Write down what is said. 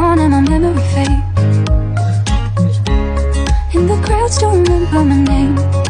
gone and my memory fades. In the crowds don't remember my name.